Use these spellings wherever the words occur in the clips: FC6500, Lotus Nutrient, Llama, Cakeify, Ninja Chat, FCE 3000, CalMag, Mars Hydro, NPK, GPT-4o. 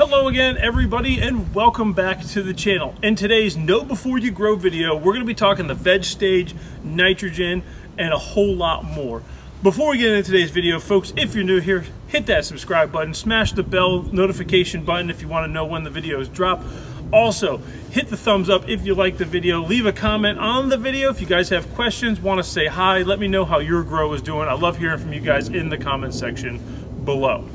Hello again, everybody, and welcome back to the channel. In today's Know Before You Grow video, we're going to be talking the veg stage, nitrogen, and a whole lot more. Before we get into today's video, folks, if you're new here, hit that subscribe button, smash the bell notification button if you want to know when the videos drop. Also, hit the thumbs up if you like the video. Leave a comment on the video if you guys have questions, want to say hi, let me know how your grow is doing. I love hearing from you guys in the comment section below.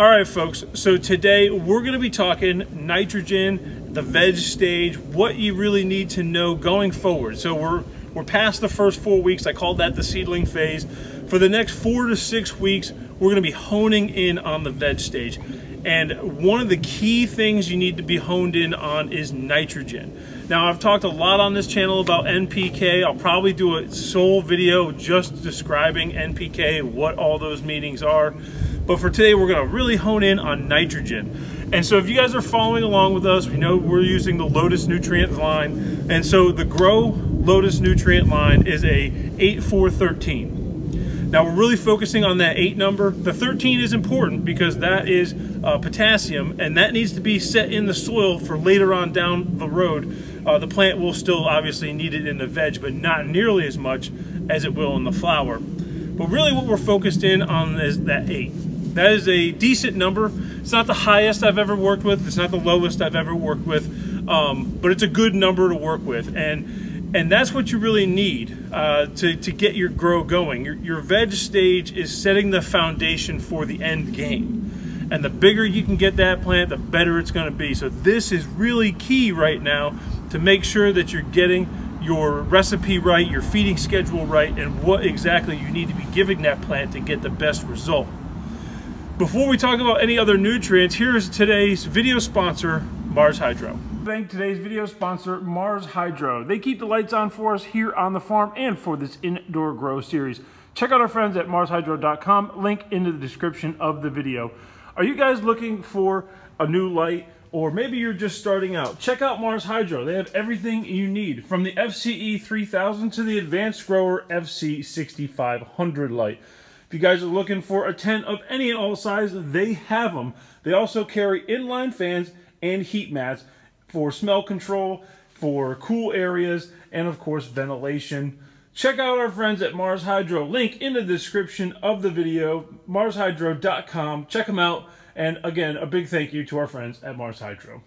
All right, folks, so today we're going to be talking nitrogen, the veg stage, what you really need to know going forward. So we're past the first 4 weeks. I call that the seedling phase. For the next 4 to 6 weeks, we're going to be honing in on the veg stage. And one of the key things you need to be honed in on is nitrogen. Now, I've talked a lot on this channel about NPK. I'll probably do a sole video just describing NPK, what all those meanings are. But for today, we're going to really hone in on nitrogen. And so if you guys are following along with us, we know we're using the Lotus Nutrient line. And so the Grow Lotus Nutrient line is a 8-4-13. Now we're really focusing on that 8 number. The 13 is important because that is potassium, and that needs to be set in the soil for later on down the road. The plant will still obviously need it in the veg, but not nearly as much as it will in the flower. But really what we're focused in on is that 8. That is a decent number. It's not the highest I've ever worked with. It's not the lowest I've ever worked with, but it's a good number to work with. And that's what you really need to get your grow going. Your veg stage is setting the foundation for the end game. And the bigger you can get that plant, the better it's gonna be. So this is really key right now to make sure that you're getting your recipe right, your feeding schedule right, and what exactly you need to be giving that plant to get the best result. Before we talk about any other nutrients, here's today's video sponsor, Mars Hydro. Thank today's video sponsor, Mars Hydro. They keep the lights on for us here on the farm and for this indoor grow series. Check out our friends at marshydro.com, link in the description of the video. Are you guys looking for a new light, or maybe you're just starting out? Check out Mars Hydro. They have everything you need, from the FCE 3000 to the Advanced Grower FC6500 light. If you guys are looking for a tent of any and all sizes, they have them. They also carry inline fans and heat mats for smell control, for cool areas, and of course ventilation. Check out our friends at Mars Hydro. Link in the description of the video, marshydro.com. Check them out, and again, a big thank you to our friends at Mars Hydro.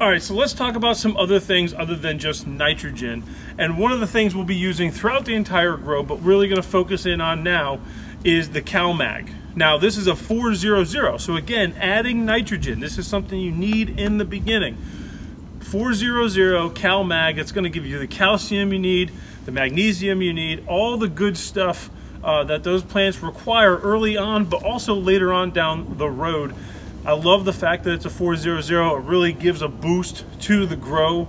All right, so let's talk about some other things other than just nitrogen. And one of the things we'll be using throughout the entire grow, but really gonna focus in on now, is the CalMag. Now this is a 400, so again, adding nitrogen. This is something you need in the beginning. 400 CalMag, it's gonna give you the calcium you need, the magnesium you need, all the good stuff that those plants require early on, but also later on down the road. I love the fact that it's a 400, it really gives a boost to the grow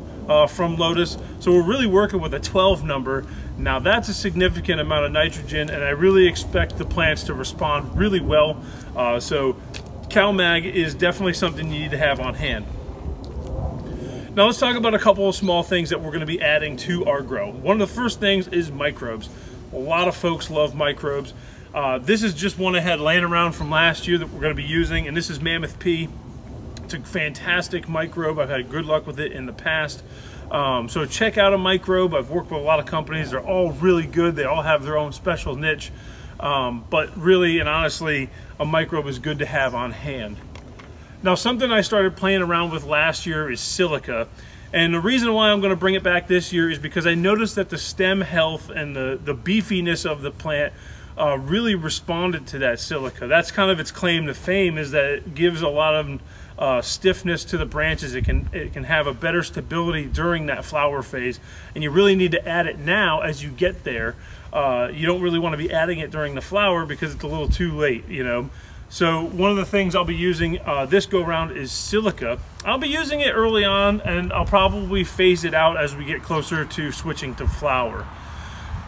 from Lotus. So we're really working with a 12 number. Now that's a significant amount of nitrogen, and I really expect the plants to respond really well. So CalMag is definitely something you need to have on hand. Now let's talk about a couple of small things that we're gonna be adding to our grow. One of the first things is microbes. A lot of folks love microbes. This is just one I had laying around from last year that we're gonna be using, and this is Mammoth Pea. It's a fantastic microbe. I've had good luck with it in the past. So check out a microbe. I've worked with a lot of companies. They're all really good. They all have their own special niche. But really and honestly, a microbe is good to have on hand. Now, something I started playing around with last year is silica. And the reason why I'm gonna bring it back this year is because I noticed that the stem health and the beefiness of the plant really responded to that silica. That's kind of its claim to fame, is that it gives a lot of stiffness to the branches. It can have a better stability during that flower phase, and you really need to add it now as you get there. You don't really want to be adding it during the flower because it's a little too late, you know. So one of the things I'll be using this go round is silica. I'll be using it early on, and I'll probably phase it out as we get closer to switching to flower.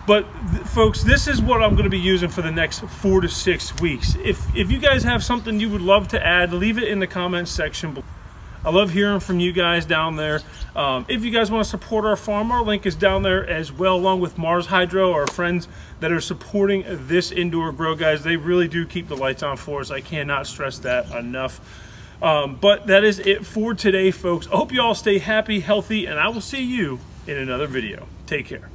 But folks, this is what I'm going to be using for the next 4 to 6 weeks. If you guys have something you would love to add, leave it in the comments section below. I love hearing from you guys down there. If you guys want to support our farm, our link is down there as well, along with Mars Hydro, our friends that are supporting this indoor grow, guys. They really do keep the lights on for us. I cannot stress that enough. But that is it for today, folks. I hope you all stay happy, healthy, and I will see you in another video. Take care.